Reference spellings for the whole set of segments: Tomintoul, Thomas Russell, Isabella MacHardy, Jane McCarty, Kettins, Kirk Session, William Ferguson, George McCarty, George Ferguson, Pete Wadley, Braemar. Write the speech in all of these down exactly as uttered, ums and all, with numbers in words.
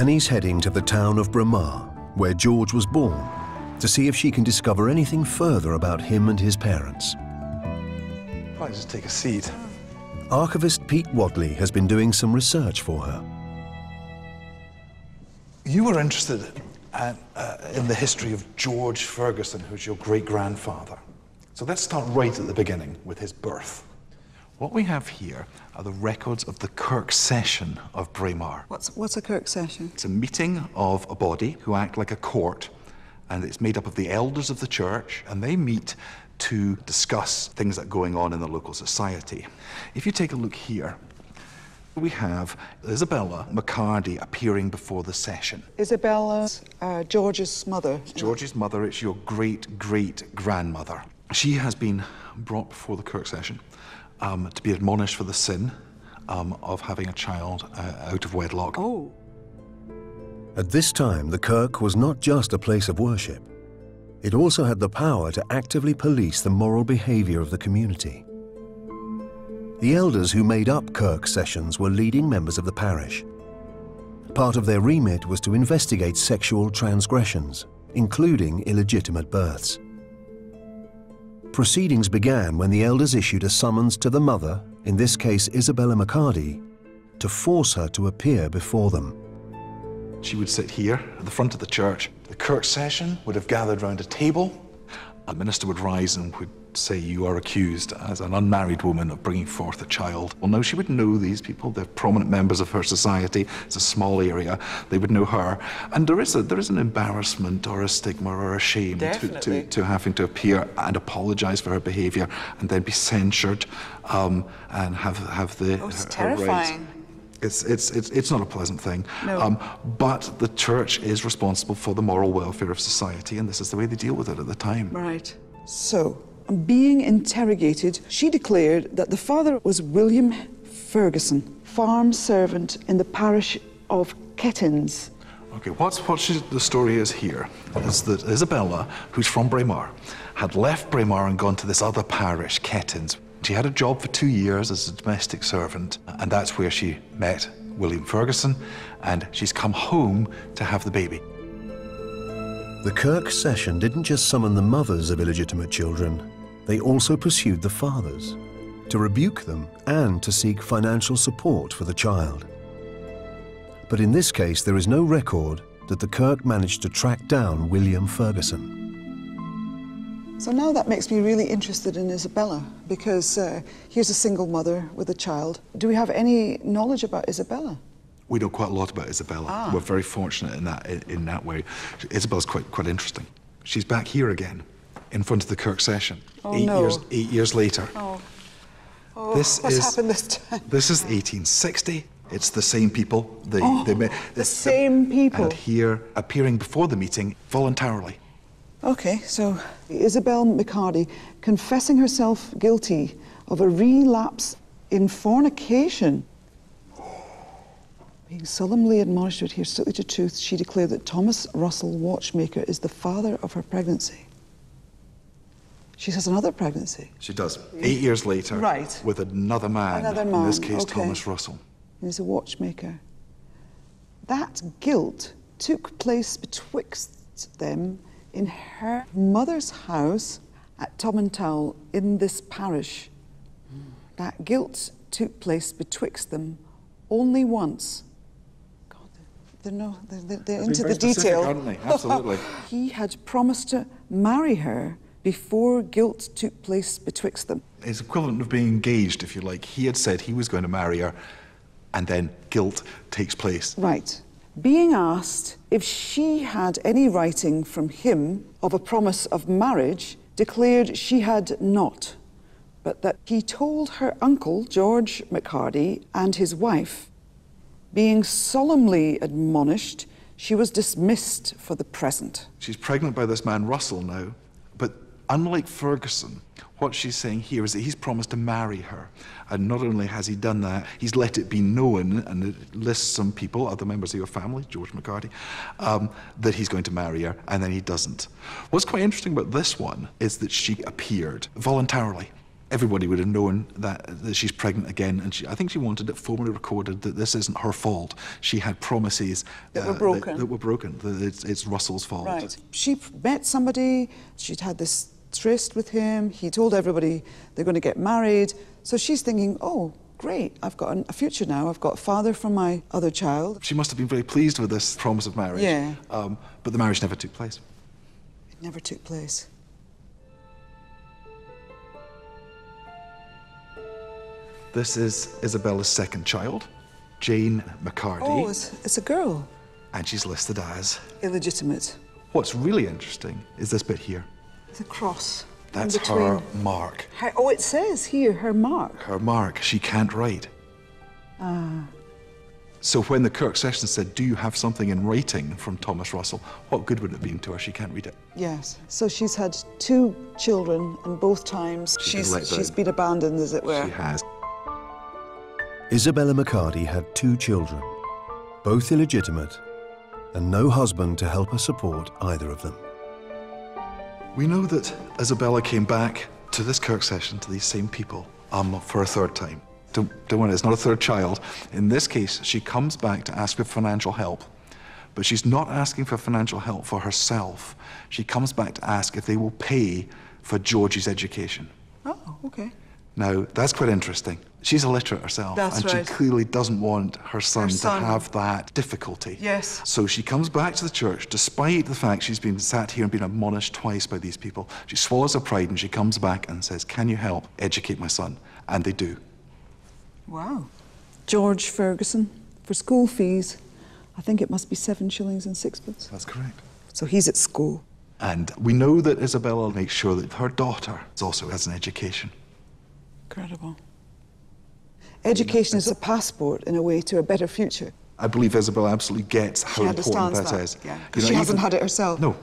Annie's heading to the town of Braemar, where George was born, to see if she can discover anything further about him and his parents. I'll just take a seat. Archivist Pete Wadley has been doing some research for her. You were interested at, uh, in the history of George Ferguson, who's your great-grandfather. So let's start right at the beginning with his birth. What we have here are the records of the Kirk Session of Braemar. What's, what's a Kirk Session? It's a meeting of a body who act like a court, and it's made up of the elders of the church, and they meet to discuss things that are going on in the local society. If you take a look here, we have Isabella MacHardy appearing before the session. Isabella's uh, George's mother. It's George's mother, it's your great-great-grandmother. She has been brought before the Kirk Session Um, to be admonished for the sin um, of having a child uh, out of wedlock. Oh. At this time, the Kirk was not just a place of worship. It also had the power to actively police the moral behavior of the community. The elders who made up Kirk Sessions were leading members of the parish. Part of their remit was to investigate sexual transgressions, including illegitimate births. Proceedings began when the elders issued a summons to the mother, in this case Isabella MacHardy, to force her to appear before them. She would sit here at the front of the church. The Kirk Session would have gathered round a table. A minister would rise and would say, "You are accused as an unmarried woman of bringing forth a child." Well, no, she would know these people. They're prominent members of her society. It's a small area. They would know her. And there is, a, there is an embarrassment or a stigma or a shame to, to, to having to appear and apologise for her behaviour and then be censured um, and have, have the... Oh, it's her, terrifying. Her It's, it's, it's, it's not a pleasant thing, no. um, but the church is responsible for the moral welfare of society, and this is the way they deal with it at the time. Right. So, being interrogated, she declared that the father was William Ferguson, farm servant in the parish of Kettins. Okay, what's, what she, the story is here is that Isabella, who's from Braemar, had left Braemar and gone to this other parish, Kettins. She had a job for two years as a domestic servant, and that's where she met William Ferguson, and she's come home to have the baby. The Kirk Session didn't just summon the mothers of illegitimate children, they also pursued the fathers, to rebuke them and to seek financial support for the child. But in this case, there is no record that the Kirk managed to track down William Ferguson. So now that makes me really interested in Isabella, because uh, here's a single mother with a child. Do we have any knowledge about Isabella? We know quite a lot about Isabella. Ah. We're very fortunate in that, in, in that way. Isabella's quite, quite interesting. She's back here again, in front of the Kirk Session, oh, eight, no. years, eight years later. Oh, oh this what's is, happened this time? This is eighteen sixty. It's the same people. They, oh, they met, the same people. And here, appearing before the meeting, voluntarily. Okay, so Isabella MacHardy confessing herself guilty of a relapse in fornication. Being solemnly admonished to adhere strictly to truth, she declared that Thomas Russell, watchmaker, is the father of her pregnancy. She has another pregnancy. She does, eight years later, right. with another man, another man, in this case okay. Thomas Russell. He's a watchmaker. That guilt took place betwixt them in her mother's house at Tomintoul in this parish. Mm. That guilt took place betwixt them only once. God, they're, no, they're, they're into the specific, detail. Aren't they? Absolutely. He had promised to marry her before guilt took place betwixt them. It's equivalent of being engaged, if you like. He had said he was going to marry her, and then guilt takes place. Right. Being asked if she had any writing from him of a promise of marriage, declared she had not, but that he told her uncle, George McCarty, and his wife. Being solemnly admonished, she was dismissed for the present. She's pregnant by this man, Russell, now, but unlike Ferguson, what she's saying here is that he's promised to marry her. And not only has he done that, he's let it be known, and it lists some people, other members of your family, George McCarty, um, that he's going to marry her, and then he doesn't. What's quite interesting about this one is that she appeared voluntarily. everybody would have known that, that she's pregnant again, and she, I think she wanted it formally recorded that this isn't her fault. She had promises that uh, were broken. That, that were broken. That it's, it's Russell's fault. Right. She met somebody. She'd had this tryst with him. He told everybody they're going to get married. So she's thinking, oh, great, I've got a future now. I've got a father from my other child. She must have been very pleased with this promise of marriage. Yeah. Um, but the marriage never took place. It never took place. This is Isabella's second child, Jane McCarty. Oh, it's, it's a girl. And she's listed as... illegitimate. What's really interesting is this bit here. It's a cross. That's her mark. Her, oh, it says here, her mark. Her mark. She can't write. Ah. Uh. So when the Kirk Session said, do you have something in writing from Thomas Russell, what good would it have been to her? She can't read it. Yes. So she's had two children, and both times she's, she's, she's been abandoned, as it were. She has. Isabella MacHardy had two children, both illegitimate, and no husband to help her support either of them. We know that Isabella came back to this Kirk Session, to these same people, um, for a third time. Don't, don't worry, it's not a third child. In this case, she comes back to ask for financial help, but she's not asking for financial help for herself. She comes back to ask if they will pay for George's education. Oh, okay. Now, that's quite interesting. She's illiterate herself, that's and right. She clearly doesn't want her son, her son to have that difficulty. Yes. So she comes back to the church, despite the fact she's been sat here and been admonished twice by these people. She swallows her pride and she comes back and says, can you help educate my son? And they do. Wow. George Ferguson, for school fees, I think it must be seven shillings and sixpence. That's correct. So he's at school. And we know that Isabella makes sure that her daughter also has an education. Incredible. Education is a passport, in a way, to a better future. I believe Isabella absolutely gets how important that is. Yeah. You know, she hasn't had it herself. No.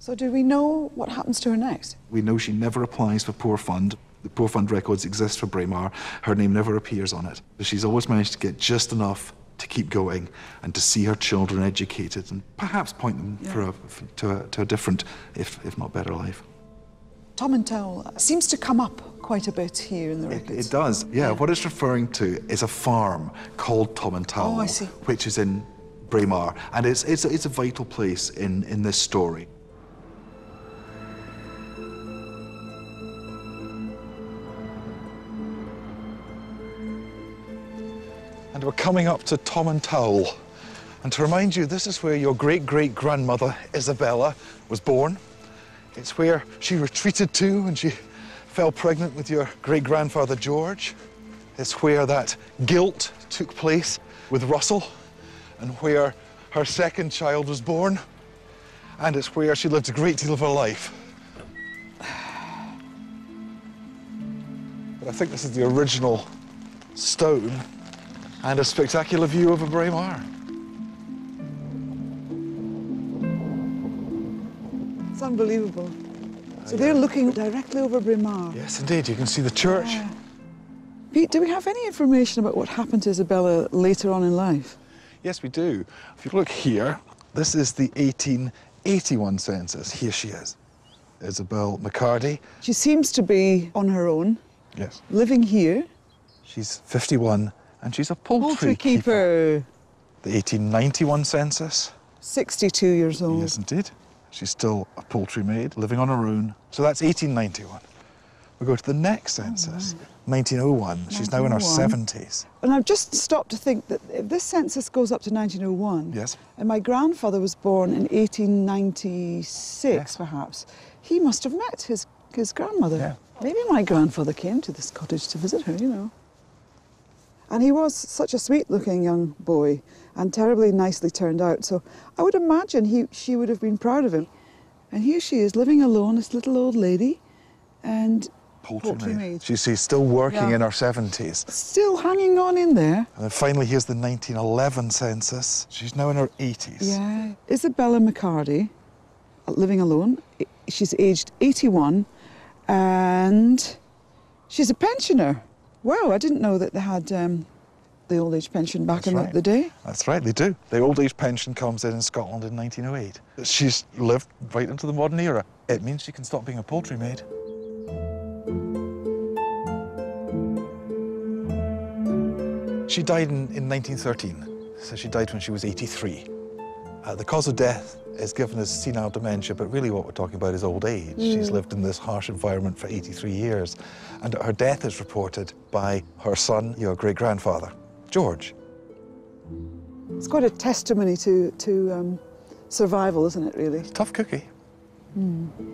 So do we know what happens to her next? We know she never applies for Poor Fund. The Poor Fund records exist for Braemar. Her name never appears on it. But she's always managed to get just enough to keep going and to see her children educated and perhaps point them yeah. for a, for, to, a, to a different, if, if not better, life. Tomintoul seems to come up quite a bit here in the records. It, it does, yeah. yeah. What it's referring to is a farm called Tomintoul, oh, I see. which is in Braemar, and it's, it's, it's a vital place in, in this story. And we're coming up to Tomintoul. And to remind you, this is where your great-great-grandmother, Isabella, was born. It's where she retreated to when she fell pregnant with your great-grandfather, George. It's where that guilt took place with Russell and where her second child was born. And it's where she lived a great deal of her life. I think this is the original stone and a spectacular view over Braemar. It's unbelievable. Uh, so they're yeah. looking directly over Braemar. Yes, indeed. You can see the church. Yeah. Pete, do we have any information about what happened to Isabella later on in life? Yes, we do. If you look here, this is the eighteen eighty-one census. Here she is, Isabella MacHardy. She seems to be on her own. Yes. Living here. She's fifty-one, and she's a poultry, poultry keeper. keeper. The eighteen ninety-one census. sixty-two years old. Yes, indeed. She's still a poultry maid, living on her own. So that's eighteen ninety-one. We'll go to the next census, nineteen oh one. She's now in her seventies. And I've just stopped to think that if this census goes up to nineteen oh one... Yes. And my grandfather was born in eighteen ninety-six, yes. perhaps. He must have met his, his grandmother. Yeah. Maybe my grandfather came to this cottage to visit her, you know. And he was such a sweet-looking young boy and terribly nicely turned out. So I would imagine he, she would have been proud of him. And here she is, living alone, this little old lady, and poultry, poultry maid. She's, she's still working yeah. in her seventies. Still hanging on in there. And then finally, here's the nineteen eleven census. She's now in her eighties. Yeah. Isabella MacHardy, living alone. She's aged eighty-one, and she's a pensioner. Wow, I didn't know that they had um, the old age pension back That's in right. the day. That's right, they do. The old age pension comes in in Scotland in nineteen oh eight. She's lived right into the modern era. It means she can stop being a poultry maid. She died in, in nineteen thirteen, so she died when she was eighty-three. Uh, the cause of death is given as senile dementia, but really what we're talking about is old age. Mm. She's lived in this harsh environment for eighty-three years, and her death is reported by her son, your great-grandfather, George. It's quite a testimony to, to um, survival, isn't it, really? It's a tough cookie. Mm.